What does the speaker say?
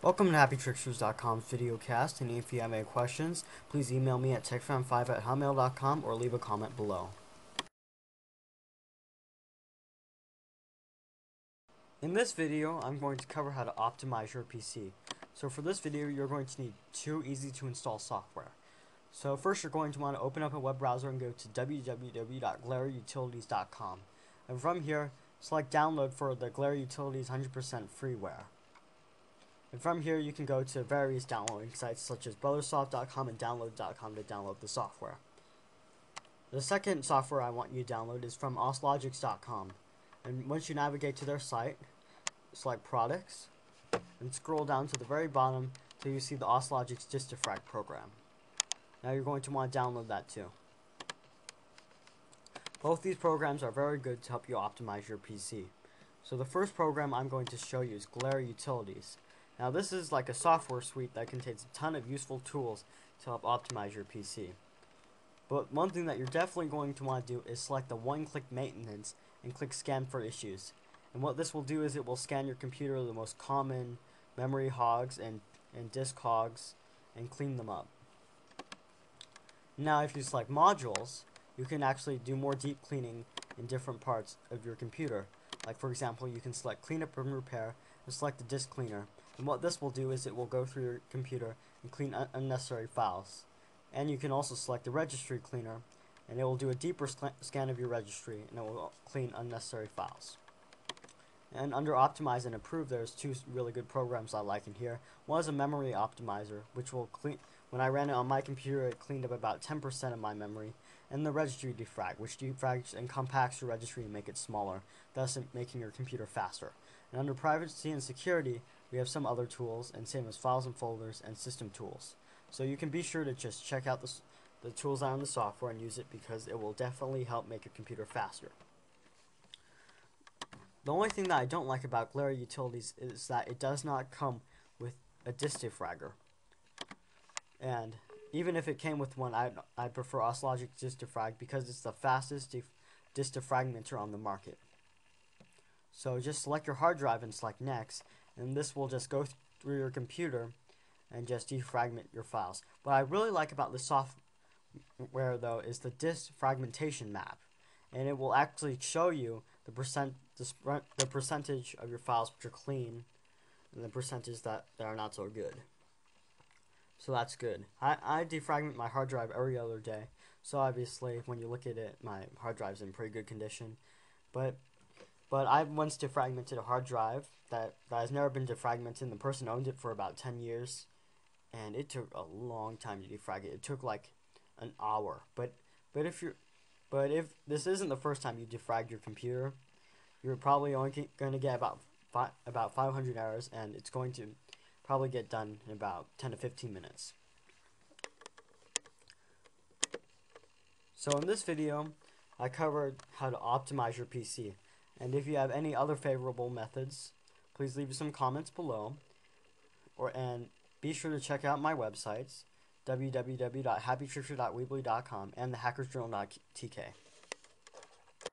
Welcome to HappyTricksters.com's video cast, and if you have any questions, please email me at techfan5@hotmail.com or leave a comment below. In this video, I'm going to cover how to optimize your PC. So for this video, you're going to need two easy to install software. So first, you're going to want to open up a web browser and go to www.glaryutilities.com. And from here, select download for the Glary Utilities 100% freeware. And from here, you can go to various downloading sites such as brothersoft.com and download.com to download the software. The second software I want you to download is from oslogics.com. And once you navigate to their site, select products, and scroll down to the very bottom till you see the Auslogics Disk Defrag program. Now you're going to want to download that too. Both these programs are very good to help you optimize your PC. So the first program I'm going to show you is Glary Utilities. Now this is like a software suite that contains a ton of useful tools to help optimize your PC. But one thing that you're definitely going to want to do is select the one-click maintenance and click scan for issues. And what this will do is it will scan your computer the most common memory hogs and disk hogs and clean them up. Now if you select modules, you can actually do more deep cleaning in different parts of your computer. Like for example, you can select cleanup and repair and select the disk cleaner. And what this will do is it will go through your computer and clean unnecessary files. And you can also select the registry cleaner, and it will do a deeper scan of your registry, and it will clean unnecessary files. And under optimize and improve, there's two really good programs I like in here. One is a memory optimizer, which will clean. When I ran it on my computer, it cleaned up about 10% of my memory, and the registry defrag, which defrags and compacts your registry to make it smaller, thus making your computer faster. And under privacy and security, we have some other tools, and same as files and folders and system tools. So you can be sure to just check out the tools on the software and use it, because it will definitely help make your computer faster. The only thing that I don't like about Glary Utilities is that it does not come with a disk defragger. And even if it came with one, I prefer Auslogics Disk Defrag because it's the fastest disk defragmenter on the market. So just select your hard drive and select next, and this will just go through your computer and just defragment your files. What I really like about this software though is the disk fragmentation map, and it will actually show you the percentage of your files which are clean and the percentage that are not so good. So that's good. I defragment my hard drive every other day, so obviously when you look at it, my hard drive's in pretty good condition. But I've once defragmented a hard drive that has never been defragmented, and the person owned it for about 10 years, and it took a long time to defrag it. It took like an hour. But if this isn't the first time you defrag your computer, you're probably only going to get about 500 errors, and it's going to probably get done in about 10 to 15 minutes. So in this video, I covered how to optimize your PC. And if you have any other favorable methods, please leave some comments below, and be sure to check out my websites, www.happytrickster.weebly.com and thehackersjournal.tk.